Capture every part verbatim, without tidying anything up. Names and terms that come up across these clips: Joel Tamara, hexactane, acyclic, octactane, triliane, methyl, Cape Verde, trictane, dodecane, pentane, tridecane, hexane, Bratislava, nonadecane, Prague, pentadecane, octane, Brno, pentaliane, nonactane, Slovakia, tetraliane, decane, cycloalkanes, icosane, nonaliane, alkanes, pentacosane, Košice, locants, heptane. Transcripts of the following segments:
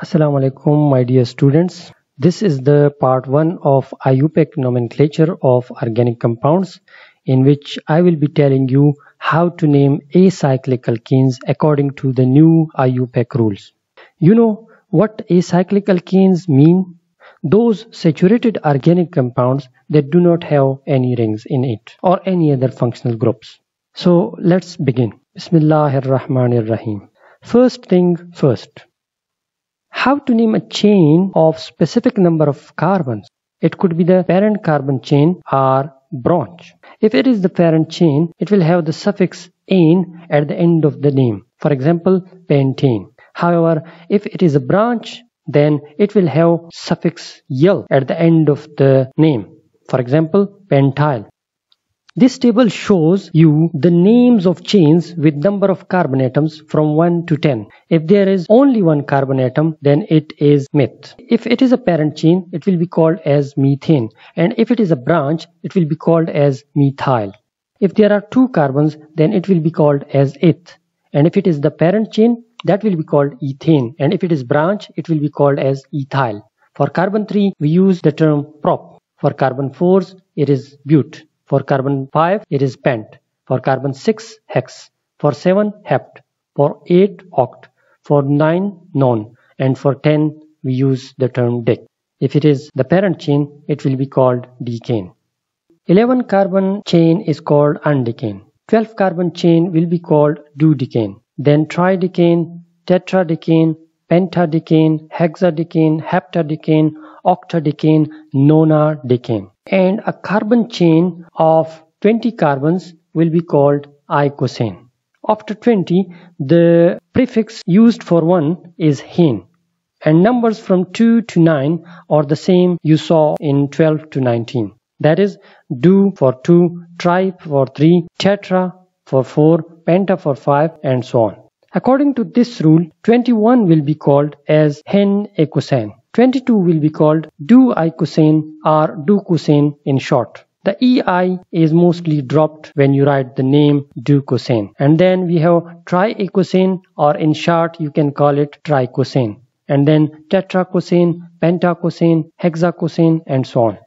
Assalamu alaikum, my dear students. This is the part one of I U P A C nomenclature of organic compounds, in which I will be telling you how to name acyclic alkenes according to the new I U P A C rules. You know what acyclic alkenes mean? Those saturated organic compounds that do not have any rings in it or any other functional groups. So let's begin. Bismillahirrahmanirrahim. First thing first. How to name a chain of specific number of carbons? It could be the parent carbon chain or branch. If it is the parent chain, it will have the suffix ane at the end of the name. For example, pentane. However, if it is a branch, then it will have suffix yel at the end of the name. For example, pentyl. This table shows you the names of chains with number of carbon atoms from one to ten. If there is only one carbon atom, then it is meth. If it is a parent chain, it will be called as methane. And if it is a branch, it will be called as methyl. If there are two carbons, then it will be called as eth. And if it is the parent chain, that will be called ethane. And if it is branch, it will be called as ethyl. For carbon three, we use the term prop. For carbon four, it is but. For carbon five, it is pent. For carbon six, hex. For seven, hept. For eight, oct. For nine, non. And for ten, we use the term dec. If it is the parent chain, it will be called decane. eleven carbon chain is called undecane. twelve carbon chain will be called dodecane. Then tridecane, tetradecane, pentadecane, hexadecane, heptadecane, octadecane, nonadecane. And a carbon chain of twenty carbons will be called icosane. After twenty, the prefix used for one is hane. And numbers from two to nine are the same you saw in twelve to nineteen. That is, do for two, tri for three, tetra for four, penta for five, and so on. According to this rule, twenty-one will be called as henicosane. twenty-two will be called duicosane or duicosane in short. The E I is mostly dropped when you write the name duicosane. And then we have triacontane, or in short you can call it tricosane. And then tetracosane, pentacosane, hexacosane, and so on.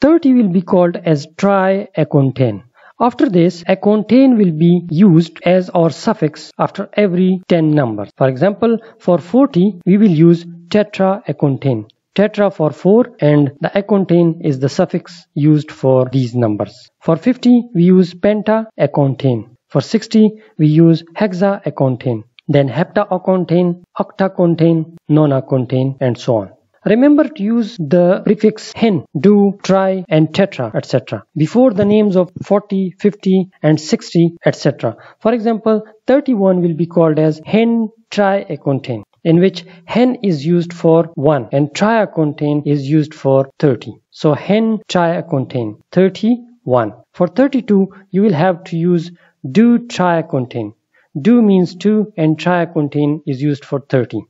thirty will be called as triacontane. After this, acontane will be used as our suffix after every ten numbers. For example, for forty, we will use tetraacontane. Tetra for four, and the acontane is the suffix used for these numbers. For fifty, we use pentaacontane. For sixty, we use hexaacontane. Then heptaacontane, octacontane, nonacontane, and so on. Remember to use the prefix hen, do, try, and tetra, et cetera before the names of forty, fifty, and sixty, et cetera. For example, thirty-one will be called as hen triacontane, in which hen is used for one and triacontane is used for thirty. So hen triacontane, thirty-one. For thirty-two, you will have to use do triacontane. Do means two and triacontane is used for thirty.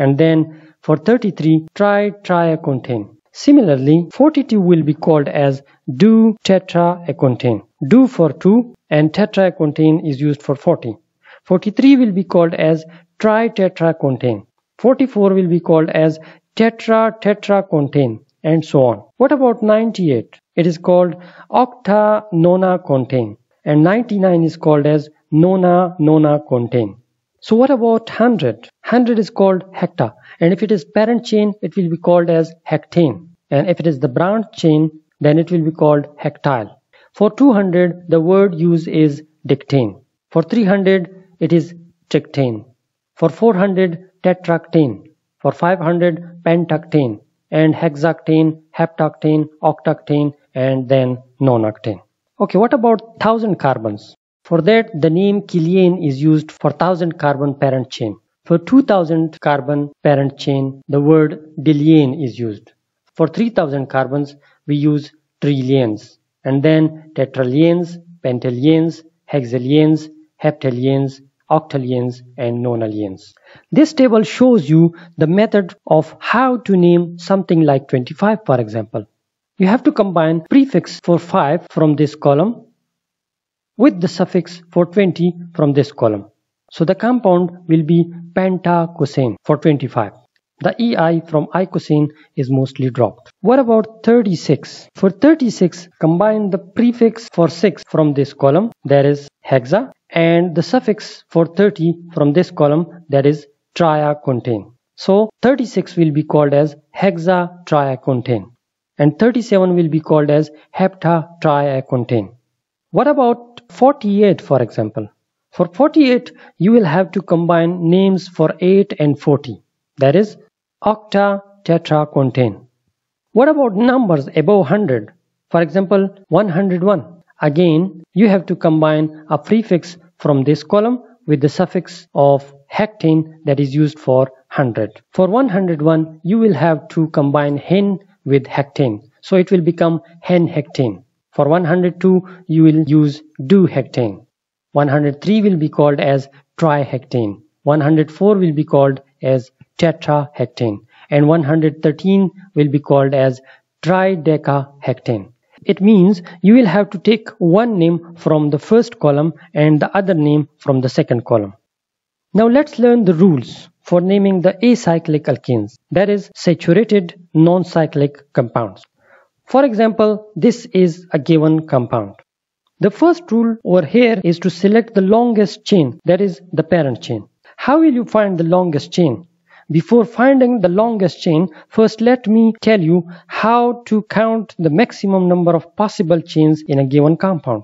And then for thirty-three, tri triacontane. Similarly, forty-two will be called as du tetraacontane. Du for two and tetraacontane is used for forty. forty-three will be called as tri tetraacontane. forty-four will be called as tetra tetracontane, and so on. What about ninety-eight? It is called octa nonacontane, and ninety-nine is called as nona nonacontane. So what about one hundred? one hundred is called hecta, and if it is parent chain, it will be called as hectane, and if it is the branch chain, then it will be called hectyl. For two hundred, the word used is decane. For three hundred, it is trictane. For four hundred, tetractane. For five hundred, pentactane, and hexactane, heptactane, octactane, and then nonactane. Okay, what about one thousand carbons? For that, the name kilane is used for one thousand carbon parent chain. For two thousand carbon parent chain, the word deliane is used. For three thousand carbons, we use trilianes, and then tetralianes, pentalianes, hexalianes, heptalianes, octalianes, and nonalianes. This table shows you the method of how to name something like twenty-five, for example. You have to combine prefix for five from this column with the suffix for twenty from this column. So the compound will be pentacosane for twenty-five. The E I from icosane is mostly dropped. What about thirty-six? For thirty-six, combine the prefix for six from this column, that is hexa, and the suffix for thirty from this column, that is triacontane. So thirty-six will be called as hexatriacontane and thirty-seven will be called as heptatriacontane. What about forty-eight, for example? For forty-eight, you will have to combine names for eight and forty. That is octatetracontane. What about numbers above one hundred? For example, one hundred one. Again, you have to combine a prefix from this column with the suffix of hectane that is used for one hundred. For one hundred one, you will have to combine hen with hectane. So it will become hen hectane. For one hundred two, you will use duhectane. one hundred three will be called as trihectane. one hundred four will be called as tetrahectane. And one hundred thirteen will be called as tridecahectane. It means you will have to take one name from the first column and the other name from the second column. Now let's learn the rules for naming the acyclic alkenes, that is saturated non-cyclic compounds. For example, this is a given compound. The first rule over here is to select the longest chain, that is the parent chain. How will you find the longest chain? Before finding the longest chain, first let me tell you how to count the maximum number of possible chains in a given compound.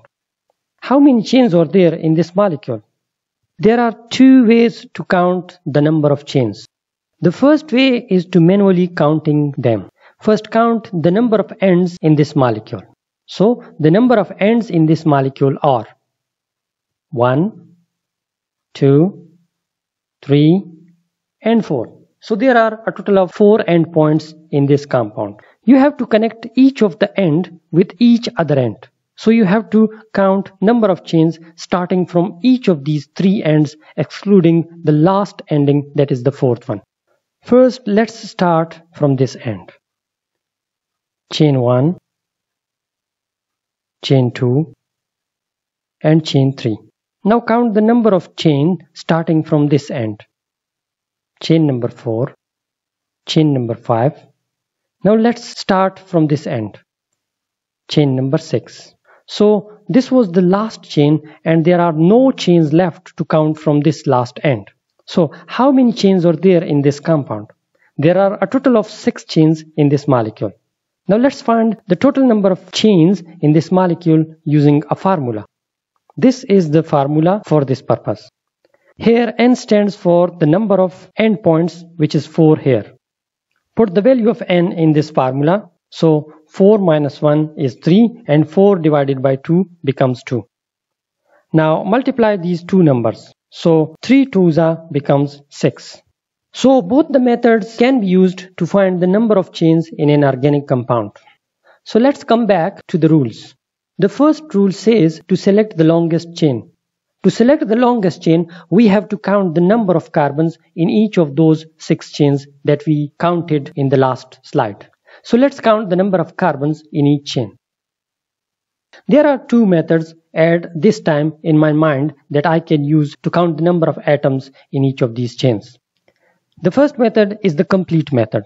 How many chains are there in this molecule? There are two ways to count the number of chains. The first way is to manually counting them. First count the number of ends in this molecule. So the number of ends in this molecule are one, two, three and four. So there are a total of four end points in this compound. You have to connect each of the end with each other end. So you have to count number of chains starting from each of these three ends, excluding the last ending, that is the fourth one. First, let's start from this end. Chain one, chain two, and chain three. Now count the number of chains starting from this end. Chain number four, chain number five. Now let's start from this end. Chain number six. So this was the last chain and there are no chains left to count from this last end. So how many chains are there in this compound? There are a total of six chains in this molecule. Now let's find the total number of chains in this molecule using a formula. This is the formula for this purpose. Here n stands for the number of endpoints, which is four here. Put the value of n in this formula. So four minus one is three and four divided by two becomes two. Now multiply these two numbers. So three twos becomes six. So both the methods can be used to find the number of chains in an organic compound. So let's come back to the rules. The first rule says to select the longest chain. To select the longest chain, we have to count the number of carbons in each of those six chains that we counted in the last slide. So let's count the number of carbons in each chain. There are two methods at this time in my mind that I can use to count the number of atoms in each of these chains. The first method is the complete method.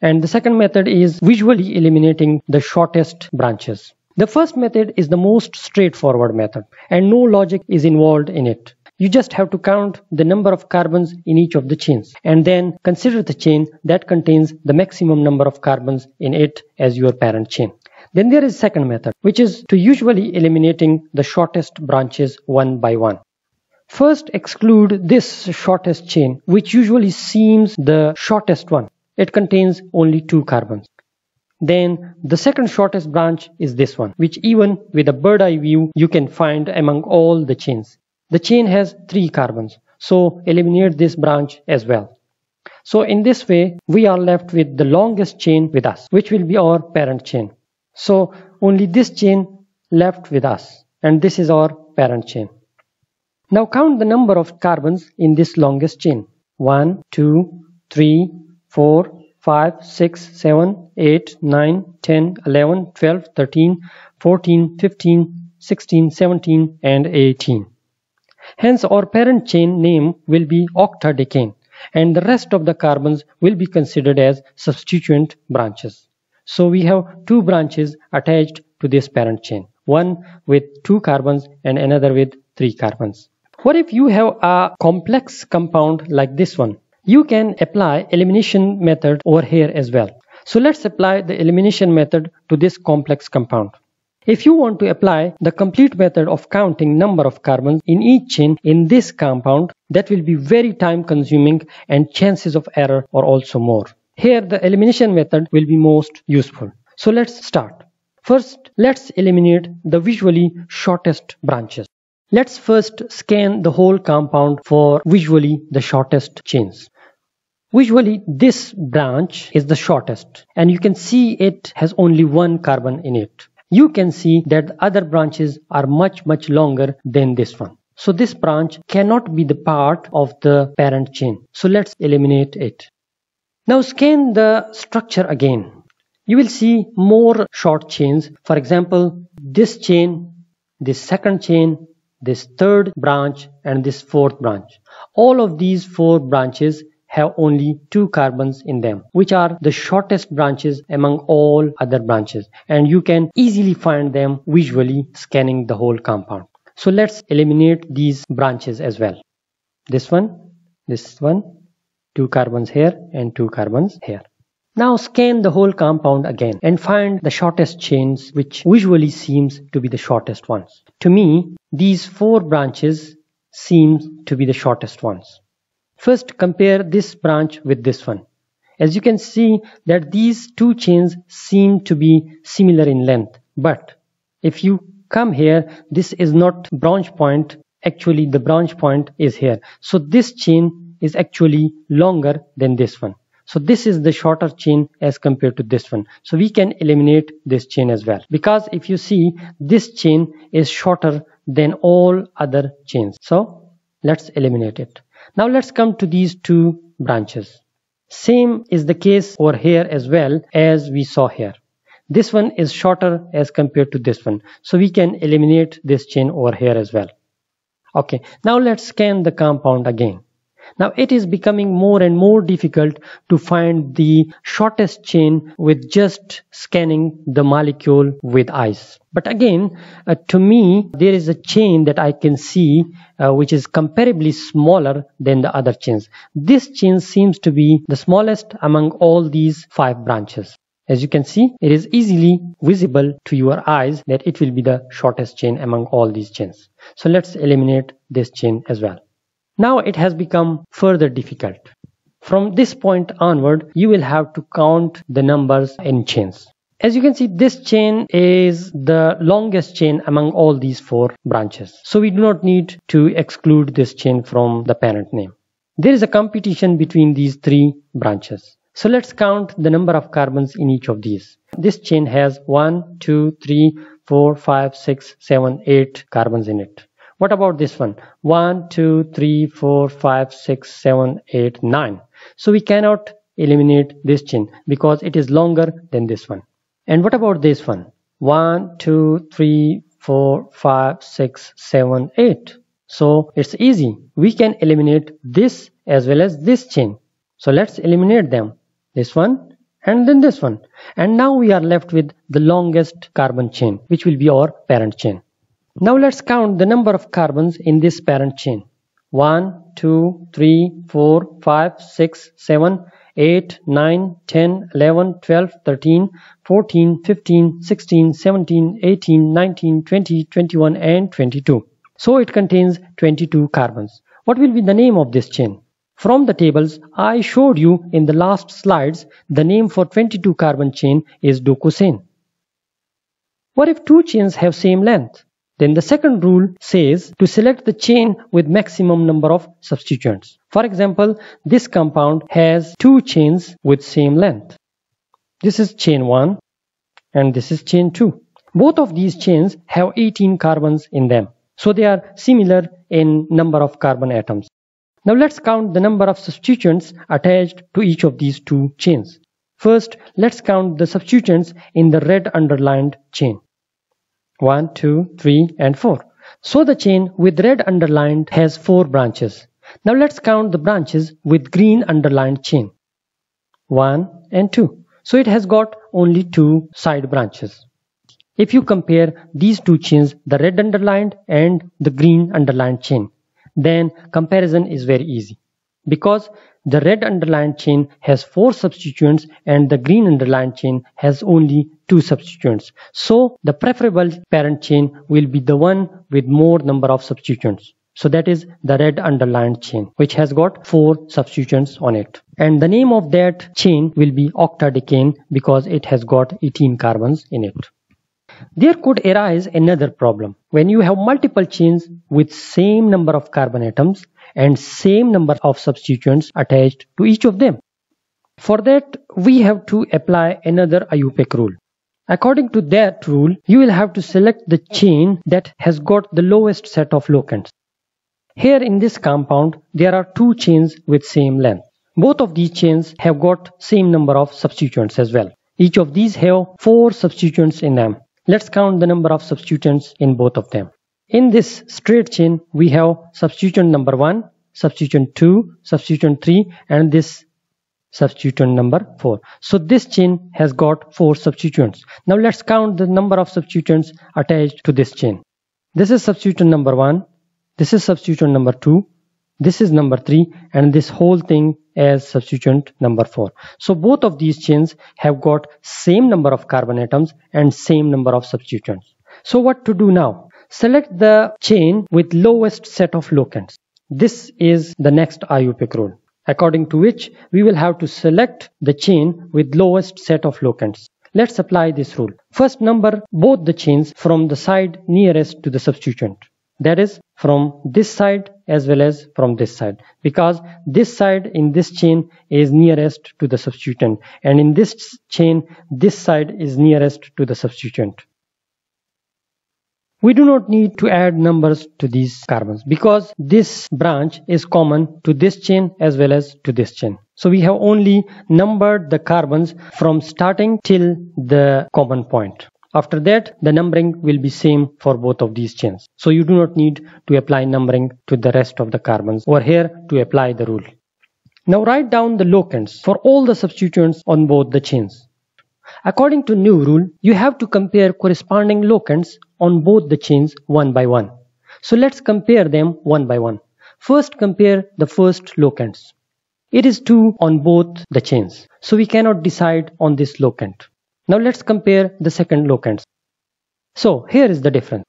And the second method is visually eliminating the shortest branches. The first method is the most straightforward method and no logic is involved in it. You just have to count the number of carbons in each of the chains and then consider the chain that contains the maximum number of carbons in it as your parent chain. Then there is second method, which is to usually eliminating the shortest branches one by one. First exclude this shortest chain, which usually seems the shortest one. It contains only two carbons. Then the second shortest branch is this one, which even with a bird eye view you can find among all the chains. The chain has three carbons, so eliminate this branch as well. So in this way, we are left with the longest chain with us, which will be our parent chain. So only this chain left with us, and this is our parent chain. Now count the number of carbons in this longest chain. one, two, three, four, five, six, seven, eight, nine, ten, eleven, twelve, thirteen, fourteen, fifteen, sixteen, seventeen, and eighteen. Hence, our parent chain name will be octadecane. and the rest of the carbons will be considered as substituent branches. So we have two branches attached to this parent chain, one with two carbons and another with three carbons. What if you have a complex compound like this one? You can apply elimination method over here as well. So let's apply the elimination method to this complex compound. If you want to apply the complete method of counting number of carbons in each chain in this compound, that will be very time consuming and chances of error are also more. Here the elimination method will be most useful. So let's start. First, let's eliminate the visually shortest branches. Let's first scan the whole compound for visually the shortest chains. Visually, this branch is the shortest and you can see it has only one carbon in it. You can see that the other branches are much much longer than this one. So this branch cannot be the part of the parent chain. So let's eliminate it. Now scan the structure again. You will see more short chains. For example, this chain, this second chain, this third branch and this fourth branch. All of these four branches have only two carbons in them, which are the shortest branches among all other branches, and you can easily find them visually scanning the whole compound. So let's eliminate these branches as well. This one, this one, two carbons here and two carbons here. Now scan the whole compound again and find the shortest chains, which visually seems to be the shortest ones. To me, these four branches seem to be the shortest ones. First, compare this branch with this one. As you can see that these two chains seem to be similar in length. But if you come here, this is not branch point. Actually, the branch point is here. So this chain is actually longer than this one. So this is the shorter chain as compared to this one. So we can eliminate this chain as well. Because if you see, this chain is shorter than all other chains. So let's eliminate it. Now let's come to these two branches. Same is the case over here as well as we saw here. This one is shorter as compared to this one. So we can eliminate this chain over here as well. Okay, now let's scan the compound again. Now it is becoming more and more difficult to find the shortest chain with just scanning the molecule with eyes. But again, uh, to me, there is a chain that I can see uh, which is comparably smaller than the other chains. This chain seems to be the smallest among all these five branches. As you can see, it is easily visible to your eyes that it will be the shortest chain among all these chains. So let's eliminate this chain as well. Now it has become further difficult. From this point onward, you will have to count the numbers in chains. As you can see, this chain is the longest chain among all these four branches. So we do not need to exclude this chain from the parent name. There is a competition between these three branches. So let's count the number of carbons in each of these. This chain has one, two, three, four, five, six, seven, eight carbons in it. What about this one? one, two, three, four, five, six, seven, eight, nine. So we cannot eliminate this chain because it is longer than this one. And what about this one? one, two, three, four, five, six, seven, eight. So it's easy. We can eliminate this as well as this chain. So let's eliminate them. This one and then this one. And now we are left with the longest carbon chain, which will be our parent chain. Now let's count the number of carbons in this parent chain. one, two, three, four, five, six, seven, eight, nine, ten, eleven, twelve, thirteen, fourteen, fifteen, sixteen, seventeen, eighteen, nineteen, twenty, twenty-one and twenty-two. So it contains twenty-two carbons. What will be the name of this chain? From the tables, I showed you in the last slides, the name for twenty-two carbon chain is duicosane. What if two chains have same length? Then the second rule says to select the chain with maximum number of substituents. For example, this compound has two chains with same length. This is chain one and this is chain two. Both of these chains have eighteen carbons in them. So they are similar in number of carbon atoms. Now let's count the number of substituents attached to each of these two chains. First, let's count the substituents in the red underlined chain. one, two, three and four. So the chain with red underlined has four branches. Now let's count the branches with green underlined chain. one and two. So it has got only two side branches. If you compare these two chains, the red underlined and the green underlined chain, then comparison is very easy, because the red underlined chain has four substituents and the green underlined chain has only two substituents. So the preferable parent chain will be the one with more number of substituents. So that is the red underlined chain, which has got four substituents on it. And the name of that chain will be octadecane, because it has got eighteen carbons in it. There could arise another problem. When you have multiple chains with same number of carbon atoms and same number of substituents attached to each of them. For that, we have to apply another I U P A C rule. According to that rule, you will have to select the chain that has got the lowest set of locants. Here in this compound, there are two chains with same length. Both of these chains have got same number of substituents as well. Each of these have four substituents in them. Let's count the number of substituents in both of them. In this straight chain, we have substituent number one, substituent two, substituent three, and this substituent number four. So this chain has got four substituents. Now let's count the number of substituents attached to this chain. This is substituent number one, this is substituent number two, this is number three, and this whole thing as substituent number four. So both of these chains have got same number of carbon atoms and same number of substituents. So what to do now? Select the chain with lowest set of locants. This is the next I U P A C rule, according to which we will have to select the chain with lowest set of locants. Let's apply this rule. First, number both the chains from the side nearest to the substituent. That is from this side as well as from this side, because this side in this chain is nearest to the substituent, and in this chain this side is nearest to the substituent. We do not need to add numbers to these carbons, because this branch is common to this chain as well as to this chain. So we have only numbered the carbons from starting till the common point. After that, the numbering will be same for both of these chains. So you do not need to apply numbering to the rest of the carbons or here to apply the rule. Now write down the locants for all the substituents on both the chains. According to new rule, you have to compare corresponding locants on both the chains one by one. So let's compare them one by one. First, compare the first locants. It is two on both the chains, so we cannot decide on this locant. Now let's compare the second locants. So here is the difference.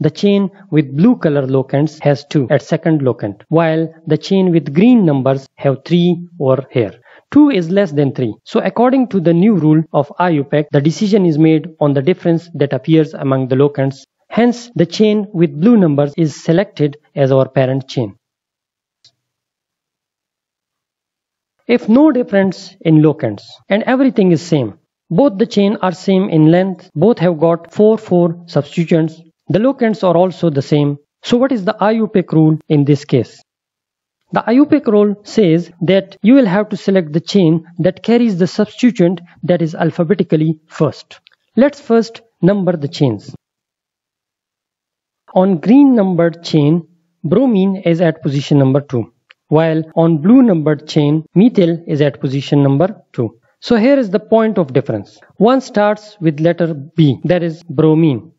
The chain with blue color locants has two at second locant, while the chain with green numbers have three over here. two is less than three. So according to the new rule of I U P A C, the decision is made on the difference that appears among the locants. Hence, the chain with blue numbers is selected as our parent chain. If no difference in locants and everything is same, both the chain are same in length, both have got four four substituents, the locants are also the same. So what is the I U P A C rule in this case? The I U P A C rule says that you will have to select the chain that carries the substituent that is alphabetically first. Let's first number the chains. On green numbered chain, bromine is at position number two, while on blue numbered chain, methyl is at position number two. So here is the point of difference. One starts with letter B, that is bromine,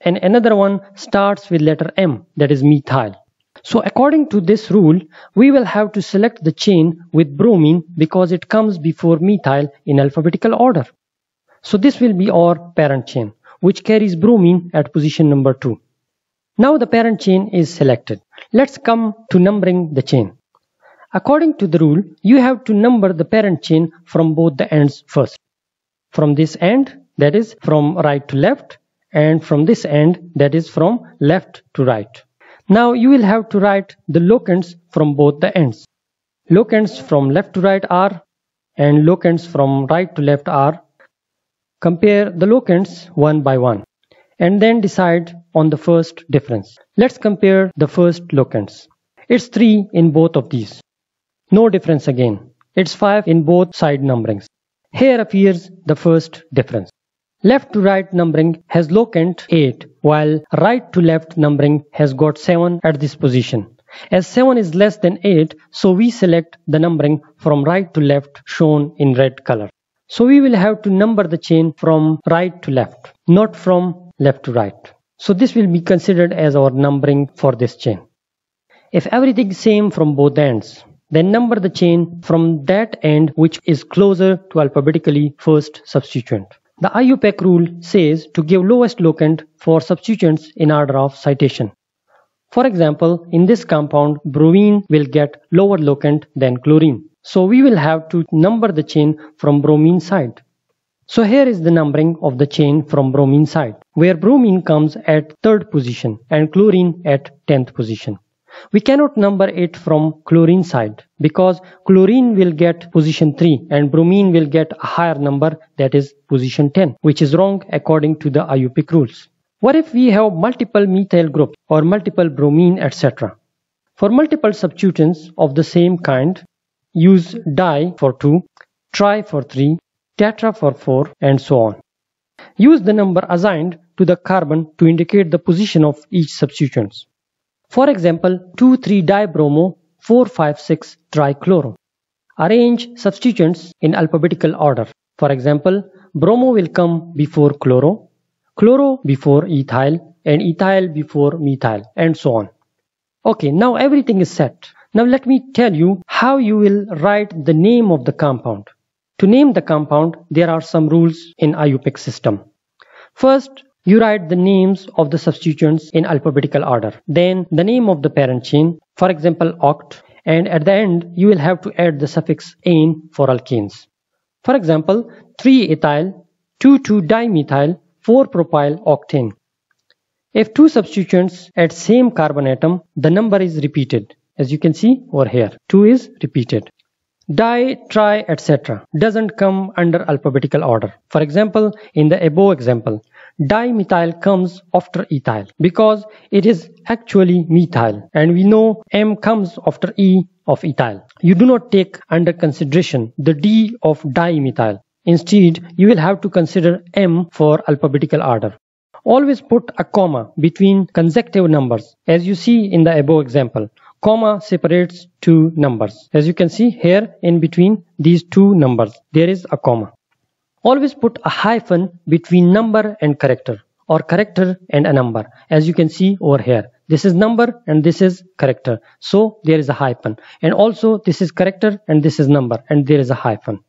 and another one starts with letter M, that is methyl. So according to this rule, we will have to select the chain with bromine because it comes before methyl in alphabetical order. So this will be our parent chain, which carries bromine at position number two. Now the parent chain is selected. Let's come to numbering the chain. According to the rule, you have to number the parent chain from both the ends first. From this end, that is from right to left, and from this end, that is from left to right. Now you will have to write the locants from both the ends. Locants from left to right are, and locants from right to left are. Compare the locants one by one, and then decide on the first difference. Let's compare the first locants. It's three in both of these. No difference again. It's five in both side numberings. Here appears the first difference. Left to right numbering has locant eight, while right to left numbering has got seven at this position. As seven is less than eight, so we select the numbering from right to left shown in red color. So we will have to number the chain from right to left, not from left to right. So this will be considered as our numbering for this chain. If everything is same from both ends, then number the chain from that end which is closer to alphabetically first substituent. The I U P A C rule says to give lowest locant for substituents in order of citation. For example, in this compound, bromine will get lower locant than chlorine. So we will have to number the chain from bromine side. So here is the numbering of the chain from bromine side, where bromine comes at third position and chlorine at tenth position. We cannot number it from chlorine side because chlorine will get position three and bromine will get a higher number, that is position ten, which is wrong according to the I U P A C rules. What if we have multiple methyl groups or multiple bromine, et cetera? For multiple substituents of the same kind, use di for two, tri for three, tetra for four, and so on. Use the number assigned to the carbon to indicate the position of each substituent. For example, two three dibromo, four five six trichloro. Arrange substituents in alphabetical order. For example, bromo will come before chloro, chloro before ethyl, and ethyl before methyl, and so on. Okay, now everything is set. Now let me tell you how you will write the name of the compound. To name the compound, there are some rules in I U P A C system. First, you write the names of the substituents in alphabetical order. Then the name of the parent chain, for example oct, and at the end you will have to add the suffix ane for alkanes. For example, three ethyl, two two dimethyl, four propyl octane. If two substituents at same carbon atom, the number is repeated. As you can see over here, two is repeated. Di, tri, et cetera doesn't come under alphabetical order. For example, in the above example, dimethyl comes after ethyl because it is actually methyl, and we know M comes after E of ethyl. You do not take under consideration the D of dimethyl. Instead, you will have to consider M for alphabetical order. Always put a comma between consecutive numbers, as you see in the above example. Comma separates two numbers. As you can see here, in between these two numbers, there is a comma. Always put a hyphen between number and character, or character and a number. As you can see over here, this is number and this is character. So there is a hyphen. And also this is character and this is number, and there is a hyphen.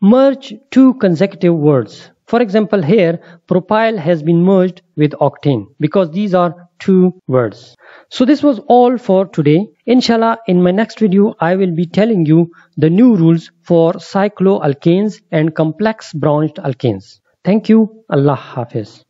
Merge two consecutive words. For example, here propyl has been merged with octane because these are two words. So this was all for today. Inshallah, in my next video, I will be telling you the new rules for cycloalkanes and complex branched alkanes. Thank you. Allah Hafiz.